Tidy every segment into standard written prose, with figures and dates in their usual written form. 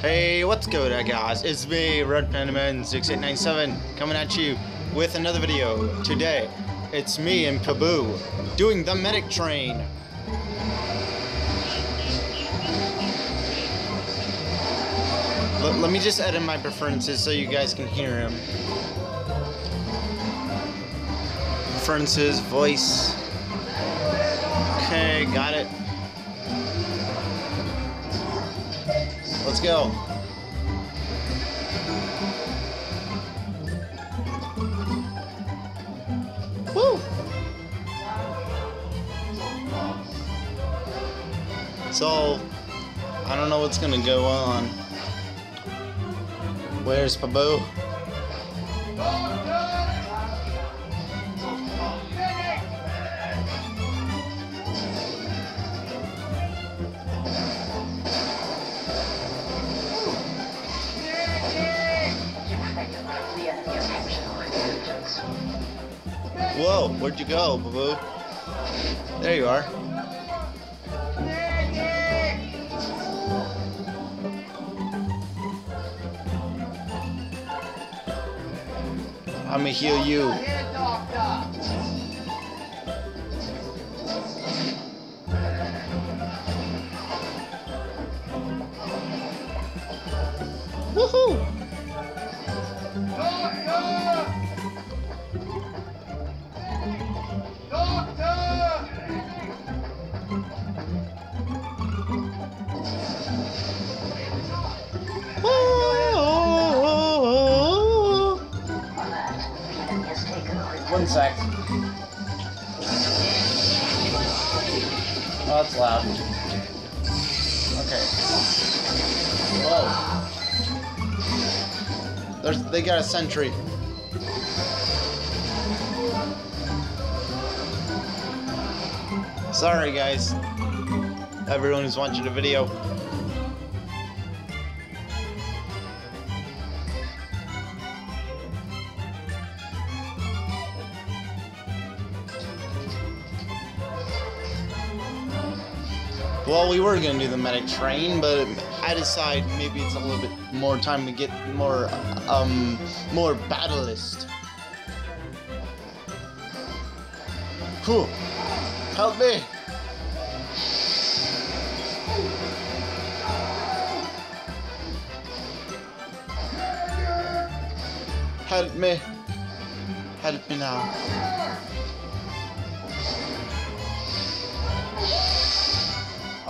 Hey, what's going on, guys? It's me, RedPandaMan6897, coming at you with another video. Today, it's me and Kaboo doing the Medic Train. Let me just edit my preferences so you guys can hear him. Preferences, voice. Okay, got it. Let's go. Woo! So, I don't know what's gonna go on. Where's Pabu? Whoa, where'd you go, Pabu? There you are. I'ma heal you. Woohoo! One sec. Oh, that's loud. Okay. Whoa. They got a sentry. Sorry, guys. Everyone who's watching the video. Well, we were going to do the Medic Train, but I decide maybe it's a little bit more time to get more, more battleist. Cool. Help me. Help me. Help me now.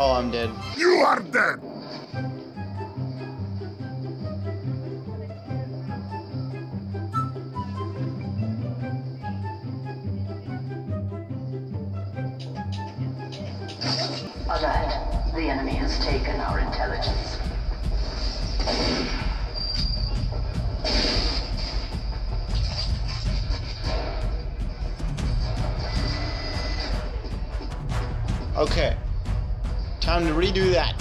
Oh, I'm dead. You are dead! Alright, the enemy has taken our intelligence. Okay. Time to redo that.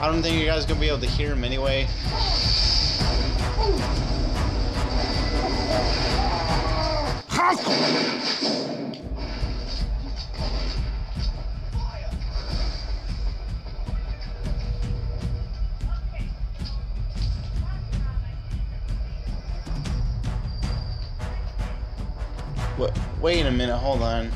I don't think you guys are gonna be able to hear him anyway. Wait a minute, hold on.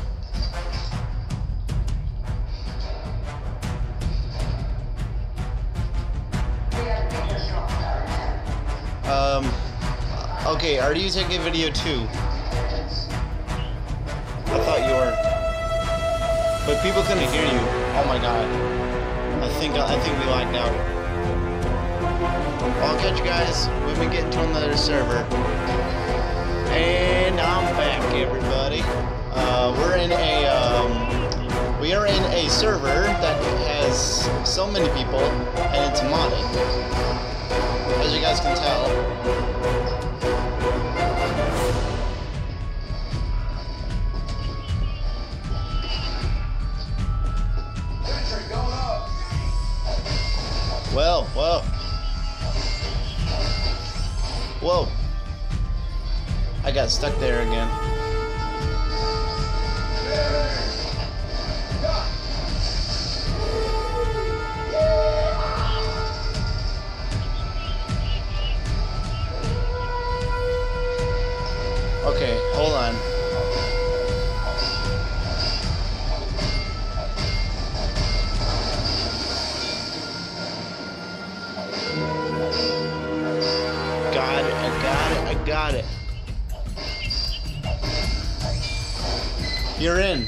Okay, are you taking video too? I thought you were. But people couldn't hear you. Oh my god. I think we lagged out. Well, I'll catch you guys when we get to another server. And I'm back, everybody. We are in a server that has so many people and it's modded. As you guys can tell. Well, whoa. Whoa. I got stuck there again. I got it. You're in.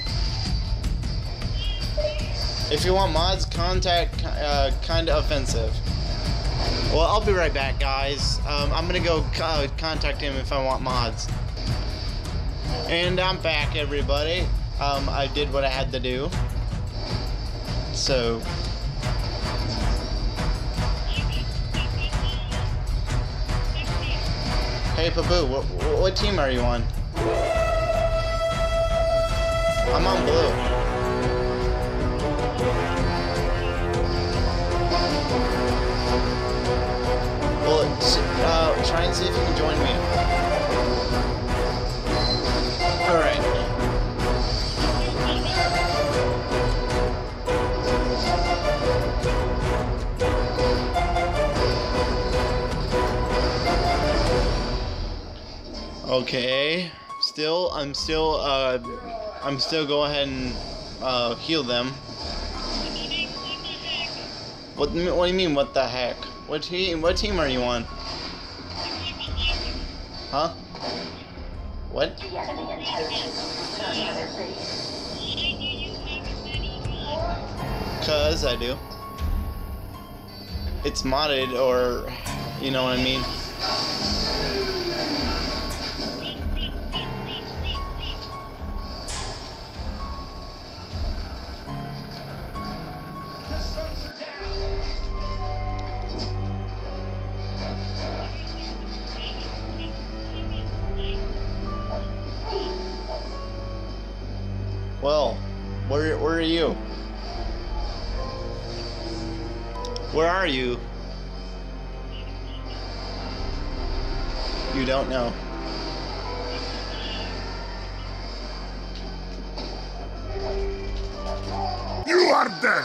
If you want mods, contact Kinda Offensive. Well, I'll be right back, guys. I'm gonna go contact him if I want mods. And I'm back, everybody. I did what I had to do. So. Hey, Pabu, what team are you on? I'm on blue. Well, try and see if you can join me. Alright. Okay. I'm still go ahead and heal them. What do you mean, what the heck? What team are you on? Huh? What? Cause I do. It's modded, or you know what I mean? Well, where are you? Where are you? You don't know. You are dead!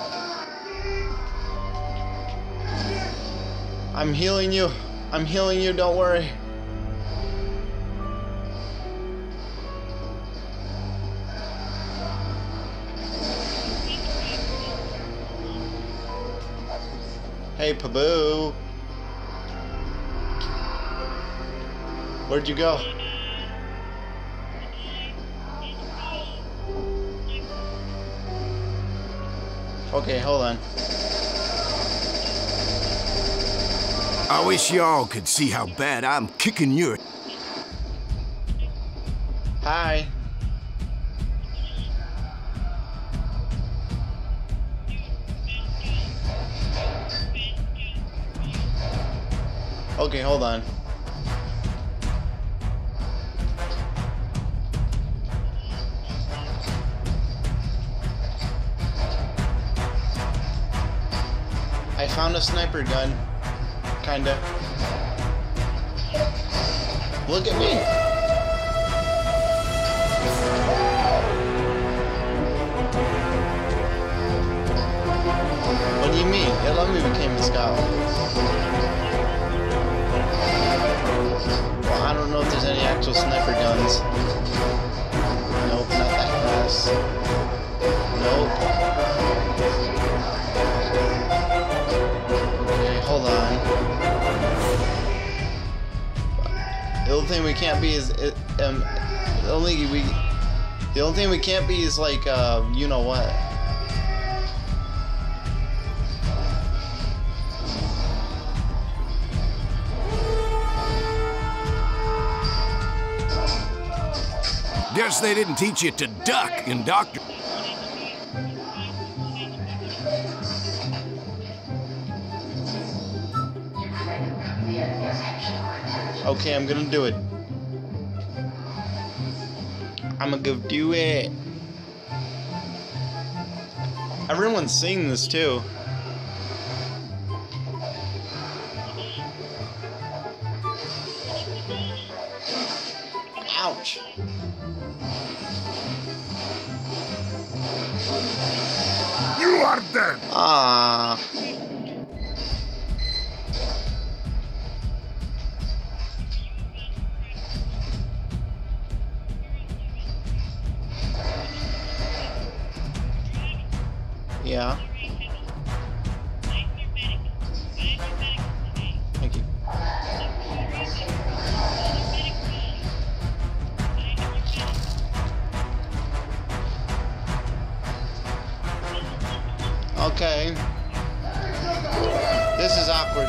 I'm healing you. I'm healing you, don't worry. Hey, Pabu. Where'd you go? Okay, hold on. I wish y'all could see how bad I'm kicking your... Hi. Okay, hold on. I found a sniper gun. Kinda. Look at me! What do you mean? It let me became a scout. Well, I don't know if there's any actual sniper guns. Nope, not that class. Nope. Okay, hold on. The only thing we can't be is like you know what. Guess they didn't teach you to duck in doctor. Okay, I'm gonna do it. I'm gonna go do it. Everyone's singing this too. Ouch. You are dead. Ah. Yeah. Thank you. Okay. This is awkward.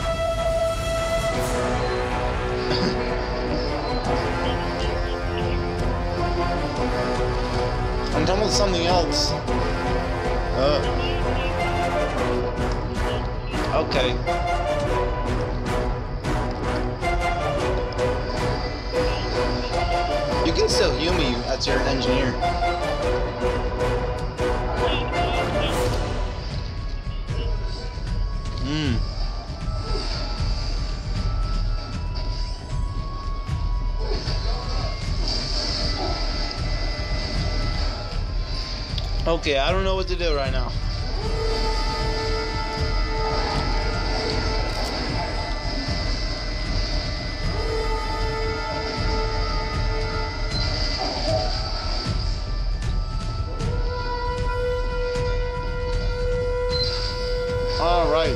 I'm done with something else. Okay. You can still hear me as your engineer. Okay, I don't know what to do right now. All right.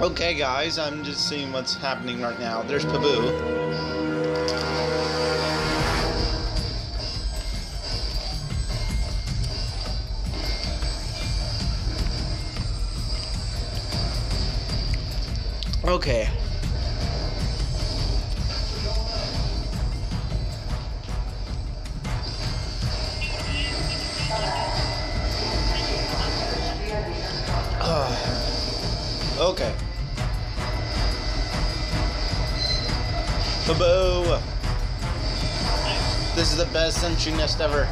Okay, guys, I'm just seeing what's happening right now. There's Pabu. Okay. Okay. Kaboo! This is the best sentry nest ever.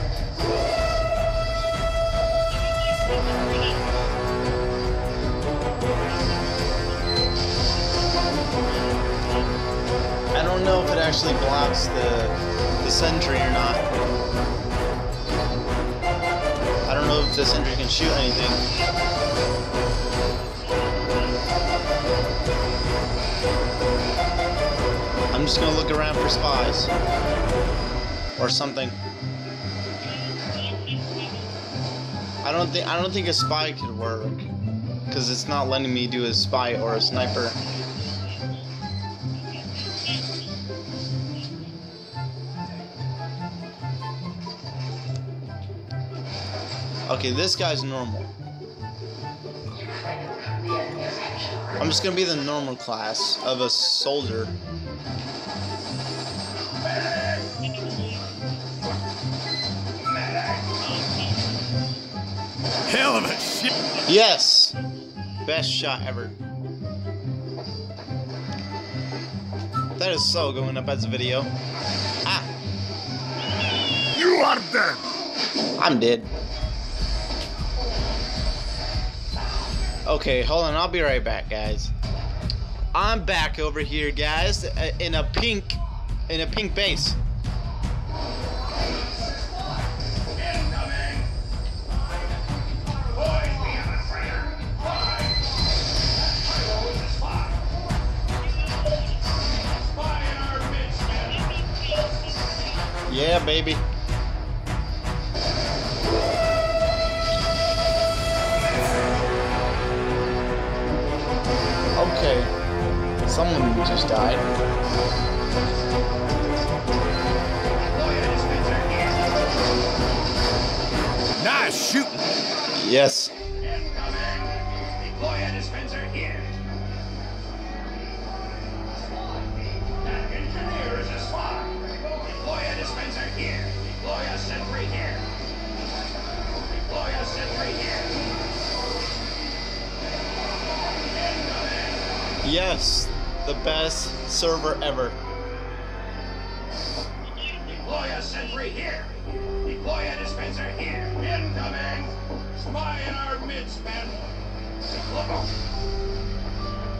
I don't know if it actually blocks the sentry or not. I don't know if the sentry can shoot anything. I'm just gonna look around for spies. Or something. I don't think a spy could work. Because it's not letting me do a spy or a sniper. Okay, this guy's normal. I'm just gonna be the normal class of a soldier. Hell of a shit! Yes! Best shot ever. That is so going up as a video. Ah! You are dead! I'm dead. Okay, hold on, I'll be right back, guys. I'm back over here, guys, in a pink base. Yeah, baby. Okay, someone just died. Nice shooting! Yes. Yes, the best server ever. Deploy a sentry here. Deploy a dispenser here. Incoming. Spy in our midst, men. Deploy.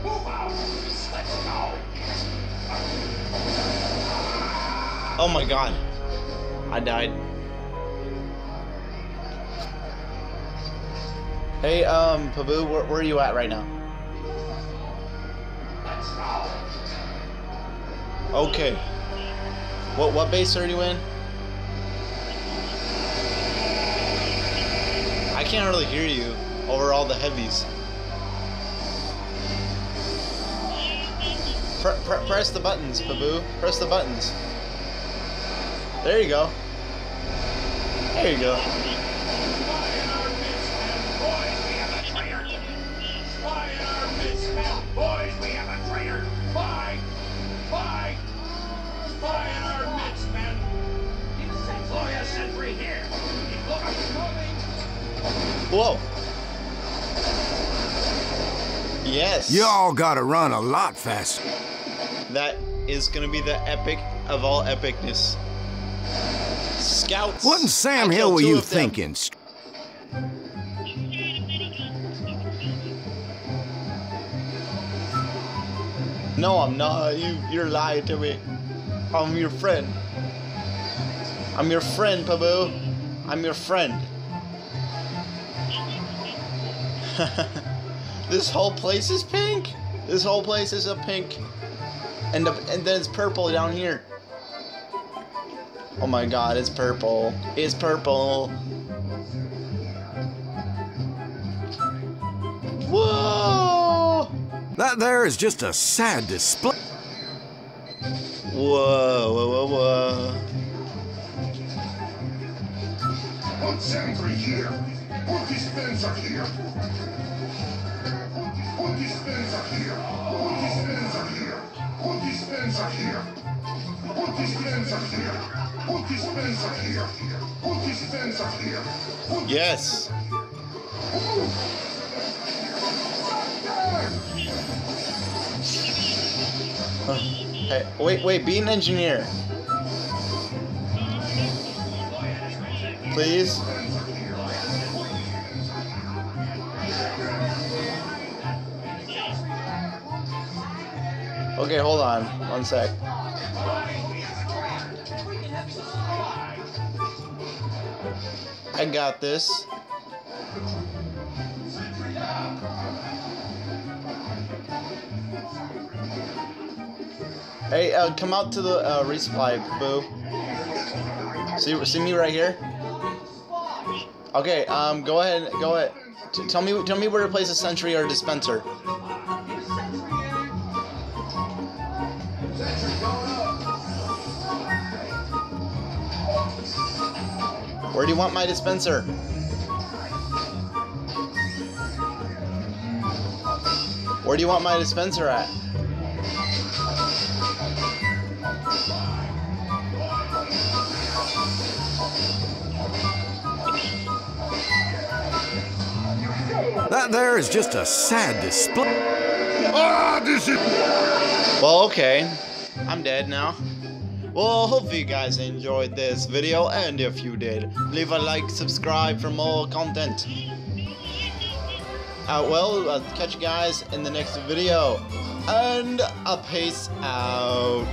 Move out. Let's go. Oh my God. I died. Hey, Pabu, where are you at right now? Okay. What base are you in? I can't really hear you over all the heavies. Press the buttons, Pabu. Press the buttons. There you go. There you go. Whoa. Yes. Y'all gotta run a lot faster. That is gonna be the epic of all epicness. Scouts. What in Sam Hill were you thinking? No, I'm not. You're lying to me. I'm your friend. I'm your friend, Pabu. I'm your friend. This whole place is pink. This whole place is a pink, and then it's purple down here. Oh my God, it's purple. It's purple. Whoa! That there is just a sad display. Whoa! Whoa! Whoa! Whoa! 173 here. All these pens are here. All these pens are here. All these pens are here. All these pens are here. All these pens are here. All these pens are here. All these pens are here. Yes. Hey, wait, be an engineer. Please. Okay, hold on. One sec. I got this. Hey, come out to the resupply, boo. See me right here? Okay, go ahead, tell me where to place a sentry or a dispenser. Where do you want my dispenser? Where do you want my dispenser at? That there is just a sad display. Ah, this is... Well, okay. I'm dead now. Well, hopefully you guys enjoyed this video, and if you did, leave a like, subscribe for more content. Well, catch you guys in the next video, and a peace out.